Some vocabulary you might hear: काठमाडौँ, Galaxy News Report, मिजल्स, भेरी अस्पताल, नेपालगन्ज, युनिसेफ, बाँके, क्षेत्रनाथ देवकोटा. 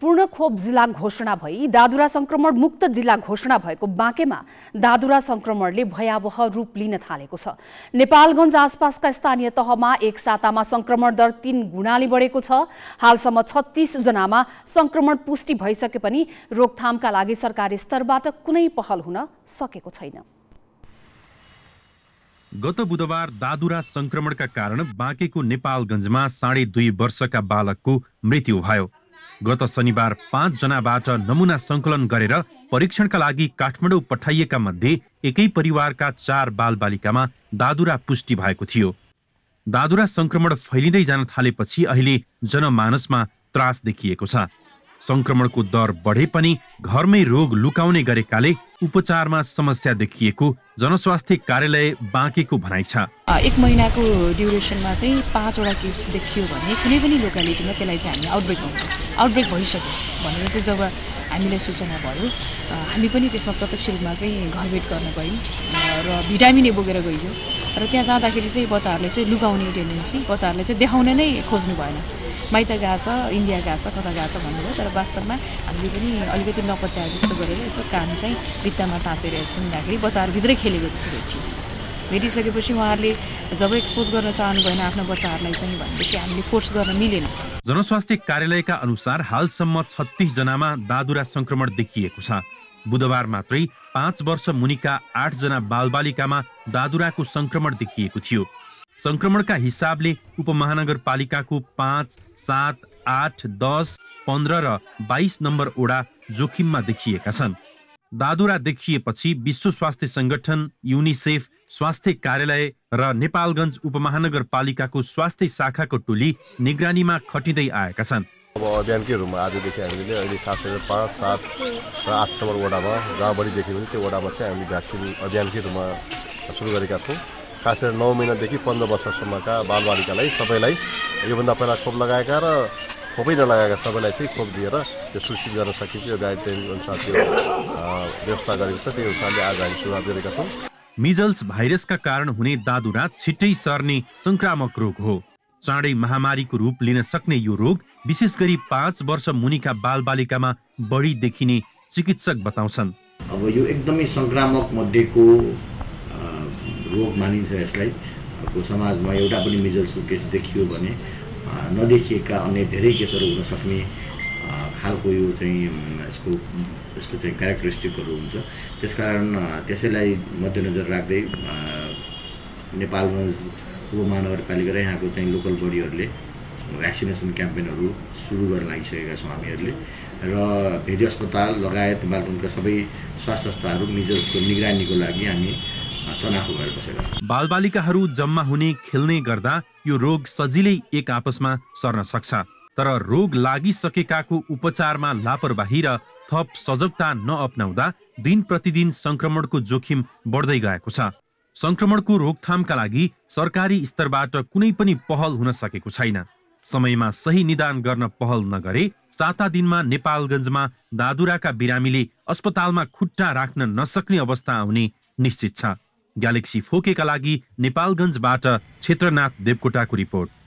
पूर्ण खोप जिला घोषणा भई दादुरा संक्रमण मुक्त जिला घोषणा भएको बाँकेमा दादुरा संक्रमणले भयावह रूप लिन थालेको छ। नेपालगञ्ज आसपासका स्थानीय तहमा एक सातामा संक्रमण दर 3 गुणाले बढेको छ। हालसम्म 36 जनामा संक्रमण पुष्टि भइसके पनि रोकथामका लागि सरकारी स्तरबाट कुनै पहल हुन सकेको छैन। गत बुधबार दादुरा संक्रमणका कारण बाँकेको नेपालगञ्जमा 2.5 वर्षका बालकको मृत्यु भयो। गत शनिबार 5 जनाबाट नमुना संकलन गरेर परीक्षणका लागि काठमाडौँ पठाइएका मध्ये एकै परिवारका 4 बालबालिकामा दादुरा पुष्टि भएको थियो। दादुरा संक्रमण फैलिँदै जान थालेपछि अहिले जनमानसमा त्रास देखिएको छ। संक्रमणको दर बढे पनि घरमै रोग लुकाउने गरेकाले उपचारमा समस्या देखिएको जनस्वास्थ्य कार्यालय बाँकेको भनाइ छ। एक महिनाको ड्युरेसनमा चाहिँ 5 वटा केस देखियो भने कुनै पनि लोकालिटीमा त्यसलाई चाहिँ हामी आउटब्रेक भइसक्यो भनेर चाहिँ जब हामीलाई सूचना भयो हामी पनि त्यसमा प्रत्यक्ष रूपमा चाहिँ घरभेट गर्न गयौं र भिटामिन ए बोकेर गयौं र त्यहाँ जाँदाखेरि चाहिँ बच्चाहरूले चाहिँ लुकाउने टेन्डेन्सी बच्चाहरूले चाहिँ देखाउने नै खोज्नु भएन। माइत गाछ इन्डिया गाछ कता गाछ भनेर तर वास्तवमा हामीले पनि अलिकति नपत्या जस्तो गरेर यसो कान चाहिँ भित्तामा टाँसेर सुन्दाखेरि बच्चाहरूभित्रै खेलेको जस्तो देखियो। भेटिसकेपछि उहाँहरूले जब एक्सपोज गर्न चाहनु भएन आफ्नो बच्चाहरूलाई चाहिँ भनेदेखि हामीले फोर्स गर्न मिलेन। जनस्वास्थ्य कार्यालयका अनुसार हालसम्म 36 जनामा दादुरा संक्रमण देखिएको छ। बुधबार मात्रै 5 वर्ष मुनिका 8 जना बालबालिकामा दादुराको संक्रमण देखिएको थियो। संक्रमणका हिसाबले उपमहानगरपालिकाको 5, 7, 8, 10, 15 र 22 नम्बर ओडा जोखिममा देखिएका छन्। दादुरा देखिएपछि विश्व स्वास्थ्य संगठन, युनिसेफ, स्वास्थ्य कार्यालय र नेपालगञ्ज उपमहानगरपालिकाको स्वास्थ्य शाखाको टोली निगरानीमा खटिँदै आएका छन्। अब अभियानकै रूपमा आजदेखि हामीले अहिले खास गरेर 5, 7 र 8 नम्बर वडामा गाउँभरि देख्यो भने त्यो वडामा चाहिँ हामी भ्याक्सिन अभियानकै रूपमा सुरु गरेका छौँ। खास गरी 9 महिनादेखि 15 वर्षसम्मका बालबालिकालाई सबैलाई योभन्दा पहिला खोप लगाएका र खोपै नलगाएका सबैलाई चाहिँ खोप दिएर त्यो सुनिश्चित गर्न सकिन्छ। यो गाइडलाइन अनुसार त्यो व्यवस्था गरेको छ। त्यही अनुसारले आज हामी सुरुवात गरेका छौँ। मिजल्स भाइरसका कारण हुने दादुरा छिट्टै सर्ने संक्रामक रोग हो। चाँडै महामारीको रूप लिन सक्ने यो रोग विशेष गरी 5 वर्ष मुनिका बालबालिकामा बढी देखिने चिकित्सक बताउँछन्। अब यो एकदमै संक्रामक मध्येको रोग मानिन्छ। यसलाई समाजमा एउटा पनि मिजल्सको केस देखियो भने नदेखिएका अन्य धेरै केसहरू हुन सक्ने खालको यो चाहिँ यसको चाहिँ क्यारेक्टरिस्टिकहरू हुन्छ। त्यसकारण त्यसैलाई मध्यनजर राख्दै नेपालमा उपमहानगरपालिका र यहाँको चाहिँ लोकल बडीहरूले भ्याक्सिनेसन क्याम्पेनहरू सुरु गर्न लागिसकेका छौँ। हामीहरूले र भेरी अस्पताल लगायत बालगञ्जका सबै स्वास्थ्य संस्थाहरू मिजल्सको निगरानीको लागि हामी बालबालिकाहरू जम्मा हुने खेल्ने गर्दा यो रोग सजिलै एक आपसमा सर्न सक्छ। तर रोग लागिसकेकाको उपचारमा लापरवाही र थप सजगता नअपनाउँदा दिन प्रतिदिन संक्रमणको जोखिम बढ्दै गएको छ। संक्रमणको रोकथामका लागि सरकारी स्तरबाट कुनै पनि पहल हुन सकेको छैन। समयमा सही निदान गर्न पहल नगरे 7 दिनमा नेपालगञ्जमा दादुराका बिरामीले अस्पतालमा खुट्टा राख्न नसक्ने अवस्था आउने निश्चित छ। ग्यालेक्सी फोकेका लागि नेपालगञ्जबाट क्षेत्रनाथ देवकोटाको रिपोर्ट।